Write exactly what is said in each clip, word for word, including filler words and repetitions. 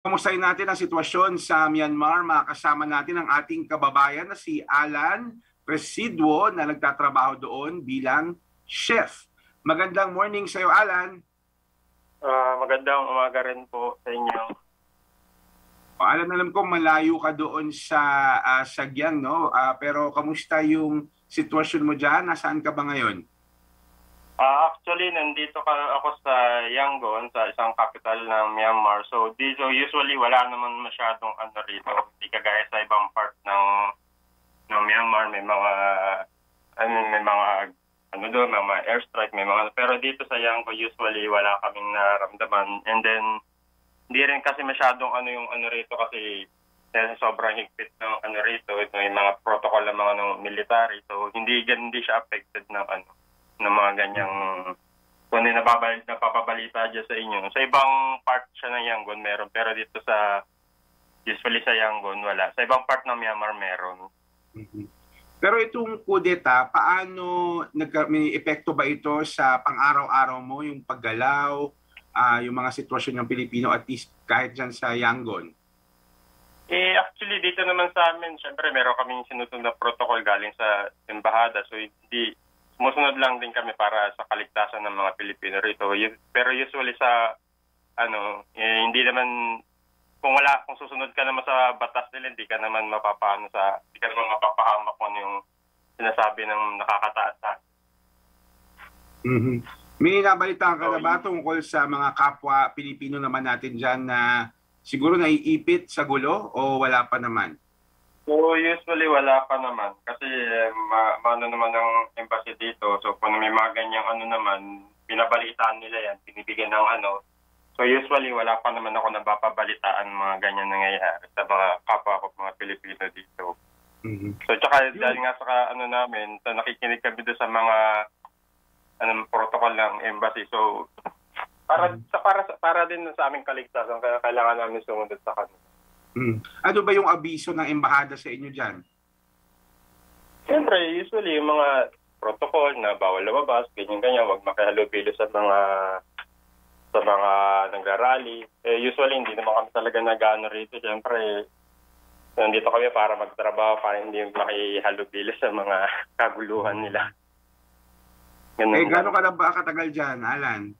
Kamustahin natin ang sitwasyon sa Myanmar. Makasama natin ang ating kababayan na si Alan Presiduo na nagtatrabaho doon bilang chef. Magandang morning sa iyo, Alan. Uh, magandang umaga rin po sa inyo. O, Alan, alam ko malayo ka doon sa uh, Shagyang, no? Uh, pero kamusta yung sitwasyon mo dyan? Nasaan ka ba ngayon? Uh, actually, nandito ka, ako sa Yangon, sa isang capital ng Myanmar. So, dito usually wala naman masyadong ano rito. Hindi kagaya sa ibang part ng, ng Myanmar. May mga, I mean, may mga, ano doon, may mga airstrike, may mga, pero dito sa Yangon, usually wala kaming naramdaman. And then, hindi rin kasi masyadong ano yung ano rito kasi dahil sobrang higpit ng ano rito, ito yung mga protocol ng mga ng military. So, hindi, hindi siya affected ng ano. ng mga ganyang, kung hindi napabalita, napapabalita dyan sa inyo. Sa ibang part siya ng Yangon meron, pero dito sa, usually sa Yangon wala. Sa ibang part ng Myanmar meron. Mm-hmm. Pero itong Pudeta, paano, nagka, may epekto ba ito sa pang-araw-araw mo, yung paggalaw, uh, yung mga sitwasyon ng Pilipino, at least kahit dyan sa Yangon? Eh, actually, dito naman sa amin, syempre meron kaming sinusunod na protocol galing sa embahada, so hindi, musunod lang din kami para sa kaligtasan ng mga Pilipino rito. Pero usually sa, ano, eh, hindi naman, kung wala, kung susunod ka naman sa batas nila, hindi ka naman mapapaano sa, hindi ka naman mapapahamak kung ano yung sinasabi ng nakakataas sa. Mm-hmm. May nabalitaan ka so, na ba tungkol sa mga kapwa Pilipino naman natin dyan na siguro naiipit sa gulo o wala pa naman? So, usually wala pa naman kasi eh, ma ano naman ang embassy dito. So, kung may mga ganyang ano naman, pinabalitaan nila yan, pinibigyan ng ano. So, usually wala pa naman ako napapabalitaan mga ganyan nangyayari sa mga kapwa ko, mga Pilipino dito. Mm-hmm. So, tsaka dahil nga sa ano namin, so, nakikinig kami doon sa mga ano, protocol ng embassy. So, para, mm-hmm. sa, para, para din sa aming kaligtasan, kaya kailangan namin sumunod sa kanila. Mm. Ano ba yung abiso ng embahada sa inyo dyan? Siyempre, usually yung mga protocol na bawal lumabas, ganyan-ganyan, huwag makihalubilo sa mga sa mga nagrarally. Eh, usually, hindi naman kami talaga nag-ano rito. Siyempre, nandito kami para magtrabaho, para hindi makihalubilo sa mga kaguluhan nila. Ganun eh, gano'n ka na ba katagal dyan, Alan?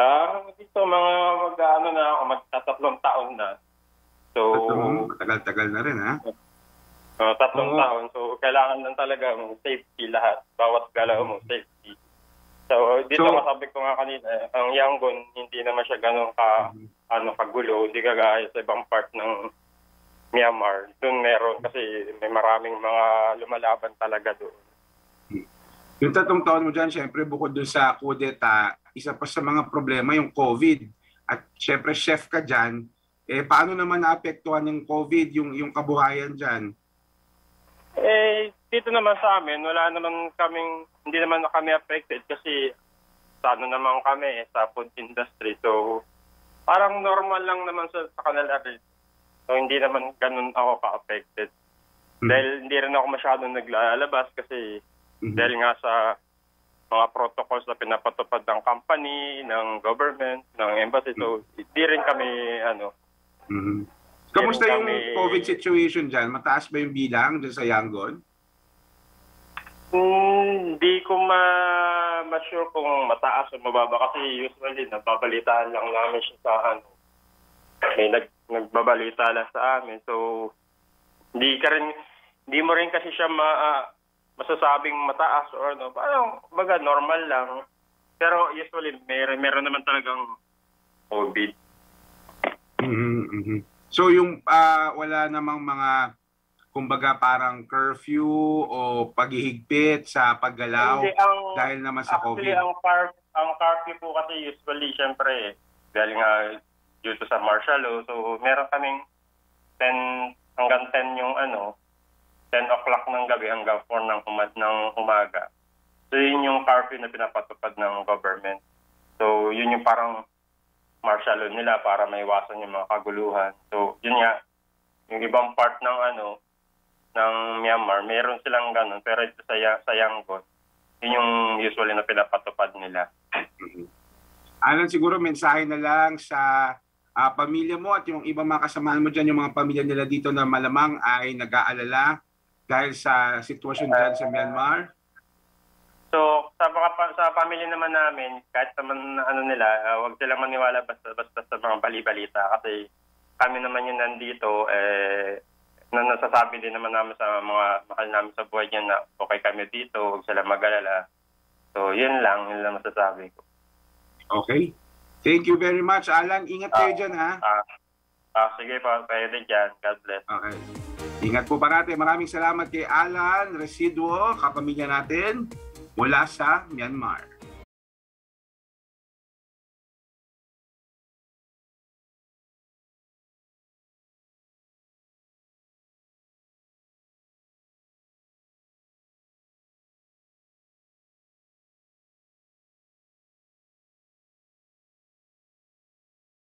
Ah, dito mga mag-ano na ako, magtatatlong taon na. So, tagal-tagal na rin, ha? Uh, tatlong oh. taon. So, kailangan lang talaga mong safety lahat. Bawat galaw mong safety. So, dito so, masabi ko nga kanina, eh, ang Yangon, hindi naman siya ganun ka, ano, kagulo. Hindi kagaya sa ibang part ng Myanmar. Doon meron kasi may maraming mga lumalaban talaga doon. Hmm. Yung tatlong taon mo dyan, syempre, bukod doon sa kudeta, isa pa sa mga problema yung COVID. At syempre, chef ka dyan. Eh, paano naman naapektuhan ng COVID yung, yung kabuhayan dyan? Eh, dito naman sa amin, wala naman kaming, hindi naman kami affected kasi sa ano naman kami, eh, sa food industry. So, parang normal lang naman sa, sa kanila rin. So, hindi naman ganun ako ka-affected. Mm-hmm. Dahil hindi rin ako masyadong naglalabas kasi mm-hmm. dahil nga sa mga protocols na pinapatupad ng company, ng government, ng embassy. So, hindi mm-hmm. rin kami, ano, Mm-hmm. Kamusta yung kami, COVID situation dyan? Mataas ba yung bilang dyan sa Yangon? Hindi mm, ko ma-sure kung mataas o mababa kasi usually nababalitaan lang namin siya sa ano. May nag, nagbabalita lang sa amin. So, hindi ka rin, hindi mo rin kasi siya ma, uh, masasabing mataas o ano. Parang baga normal lang. Pero usually meron, meron naman talagang COVID. Mm-hmm. So yung uh, wala namang mga kumbaga parang curfew o paghihigpit sa paggalaw ang, dahil naman sa actually, COVID? Ang, car, ang curfew po kasi usually syempre dahil nga due to sa martial law. So meron kaming ten hanggang ten yung ano, ten o'clock ng gabi hanggang four ng, umad, ng umaga. So yun yung curfew na pinapatupad ng government. So yun yung parang martial law nila para maiwasan yung mga kaguluhan. So, yun nga, yung ibang part ng ano, ng Myanmar, meron silang ganun. Pero ito sa, sa Yangon, yun yung usually na pinapatupad nila. Mm-hmm. Alan, siguro mensahe na lang sa uh, pamilya mo at yung ibang mga kasamahan mo dyan, yung mga pamilya nila dito na malamang ay nag-aalala dahil sa sitwasyon dyan sa Myanmar? So, sa, sa pamilya naman namin, kahit naman ano nila, uh, huwag silang maniwala basta, basta sa mga balibalita kasi kami naman yung nandito, eh, na nasasabi din naman namin sa mga mahal namin sa buhay niya na okay kami dito, huwag silang mag-alala. So, yun lang, yun lang masasabi ko. Okay. Thank you very much, Alan. Ingat kayo ah, dyan, ha? Ah, ah, sige po. Kayo din dyan. God bless. Okay. Ingat po parate. Maraming salamat kay Alan Presiduo, kapamilya natin mula sa Myanmar.